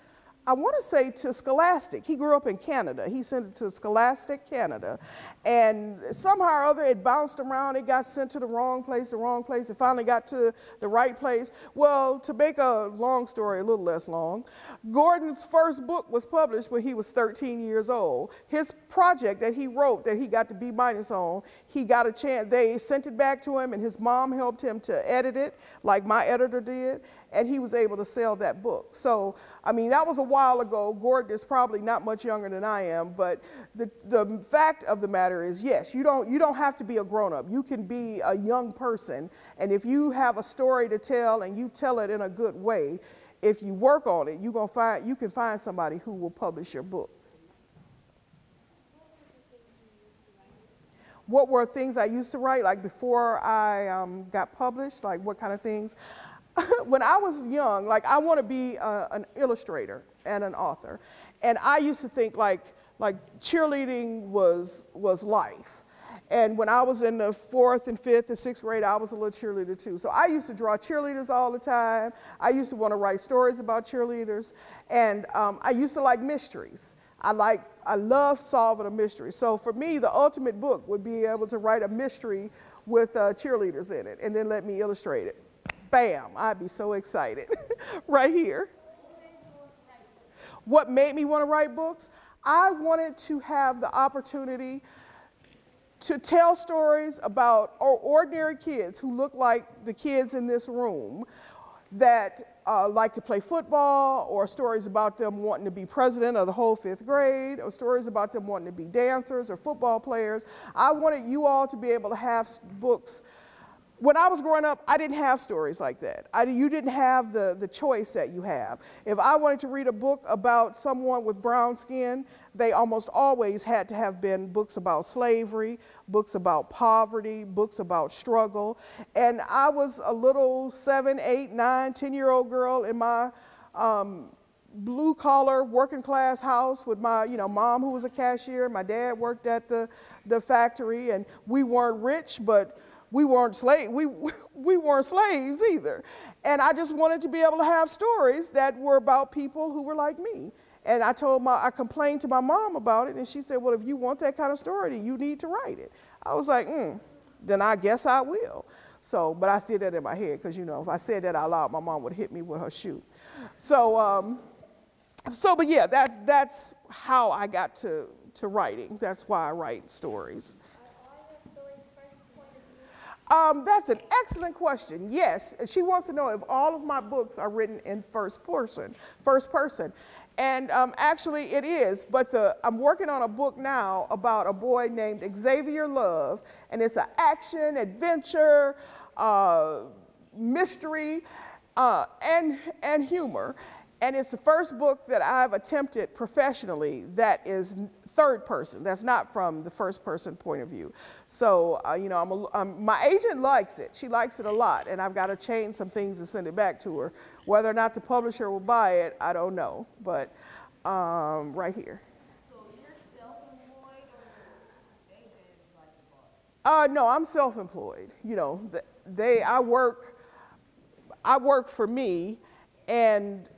I want to say, to Scholastic. He grew up in Canada. He sent it to Scholastic, Canada. And somehow or other, it bounced around. It got sent to the wrong place, the wrong place. It finally got to the right place. Well, to make a long story a little less long, Gordon's first book was published when he was thirteen years old. His project that he wrote that he got to B minus on, he got a chance. They sent it back to him, and his mom helped him to edit it, like my editor did, and he was able to sell that book. So, I mean, that was a while ago. Gordon is probably not much younger than I am, but the, the fact of the matter is, yes, you don't, you don't have to be a grown-up. You can be a young person, and if you have a story to tell and you tell it in a good way, if you work on it, you're gonna find, you can find somebody who will publish your book. What were things I used to write, like before I um, got published, like what kind of things? When I was young, like I want to be a, an illustrator and an author, and I used to think like like cheerleading was was life. And when I was in the fourth and fifth and sixth grade, I was a little cheerleader too. So I used to draw cheerleaders all the time. I used to want to write stories about cheerleaders, and um, I used to like mysteries. I like I love solving a mystery. So for me, the ultimate book would be able to write a mystery with uh, cheerleaders in it, and then let me illustrate it. Bam, I'd be so excited right here. What made me want to write books? I wanted to have the opportunity to tell stories about ordinary kids who look like the kids in this room that uh, like to play football, or stories about them wanting to be president of the whole fifth grade, or stories about them wanting to be dancers or football players. I wanted you all to be able to have books. When I was growing up, I didn't have stories like that. I, you didn't have the, the choice that you have. If I wanted to read a book about someone with brown skin, they almost always had to have been books about slavery, books about poverty, books about struggle. And I was a little seven, eight, nine, ten-year-old girl in my um, blue-collar, working-class house with my, you know, mom who was a cashier. My dad worked at the, the factory, and we weren't rich, but We weren't, slave, we, we weren't slaves either. And I just wanted to be able to have stories that were about people who were like me. And I told my, I complained to my mom about it, and she said, well, if you want that kind of story, you need to write it. I was like, mm, then I guess I will. So, but I did that in my head, because, you know, if I said that out loud, my mom would hit me with her shoe. So, um, so but yeah, that, that's how I got to, to writing. That's why I write stories. Um, that's an excellent question. Yes, she wants to know if all of my books are written in first person, first person. And um, actually it is, but the, I'm working on a book now about a boy named Xavier Love, and it's an action, adventure, uh, mystery, uh, and, and humor. And it's the first book that I've attempted professionally that is third person, that's not from the first person point of view. So, uh, you know, I'm a, um, my agent likes it. She likes it a lot, and I've got to change some things and send it back to her. Whether or not the publisher will buy it, I don't know, but um, right here. So you're self-employed, or your agent is like the boss? Uh, no, I'm self-employed. You know, they, I work, I work for me, and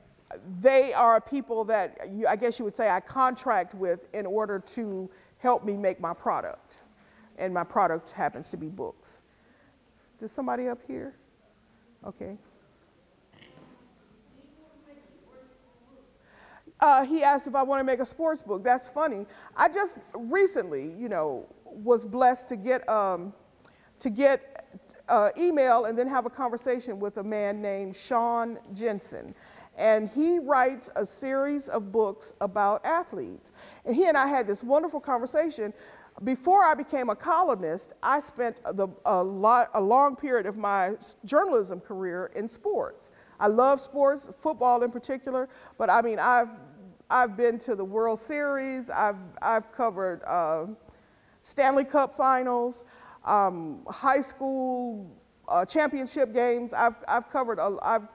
they are people that you, I guess you would say I contract with in order to help me make my product. And my product happens to be books. Does somebody up here? Okay. Uh, he asked if I want to make a sports book. That's funny. I just recently, you know, was blessed to get, um, to get uh, email and then have a conversation with a man named Sean Jensen. And he writes a series of books about athletes. And he and I had this wonderful conversation. Before I became a columnist, I spent the, a, lot, a long period of my journalism career in sports. I love sports, football in particular, but I mean, I've, I've been to the World Series, I've, I've covered uh, Stanley Cup finals, um, high school uh, championship games. I've, I've covered, a, I've,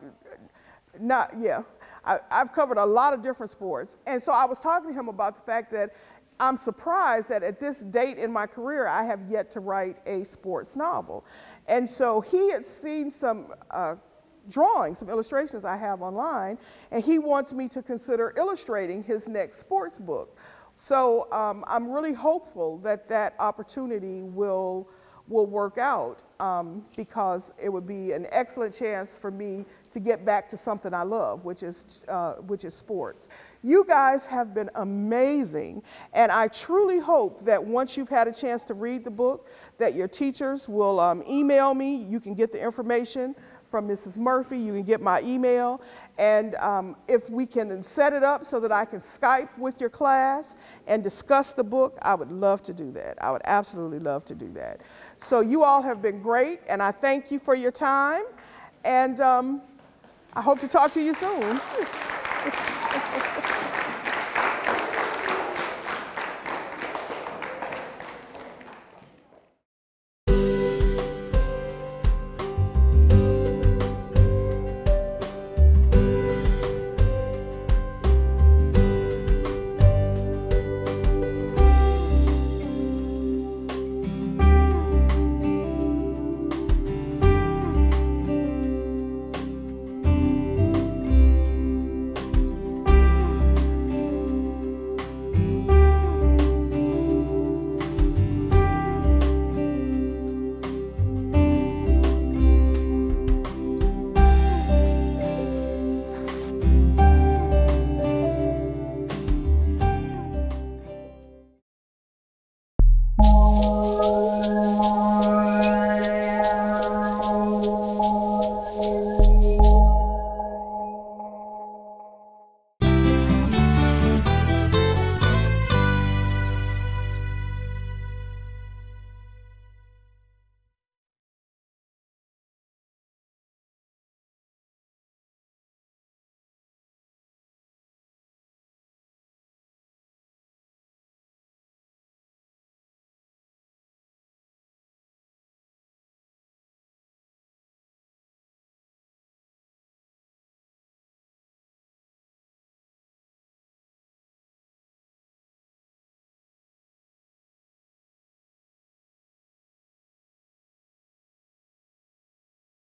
Not, yeah, I, I've covered a lot of different sports. And so I was talking to him about the fact that I'm surprised that at this date in my career, I have yet to write a sports novel. And so he had seen some uh, drawings, some illustrations I have online, and he wants me to consider illustrating his next sports book. So um, I'm really hopeful that that opportunity will will work out um, because it would be an excellent chance for me to get back to something I love, which is, uh, which is sports. You guys have been amazing, and I truly hope that once you've had a chance to read the book, that your teachers will um, email me. You can get the information from Missus Murphy, you can get my email, and um, if we can set it up so that I can Skype with your class and discuss the book, I would love to do that. I would absolutely love to do that. So you all have been great, and I thank you for your time, and um, I hope to talk to you soon.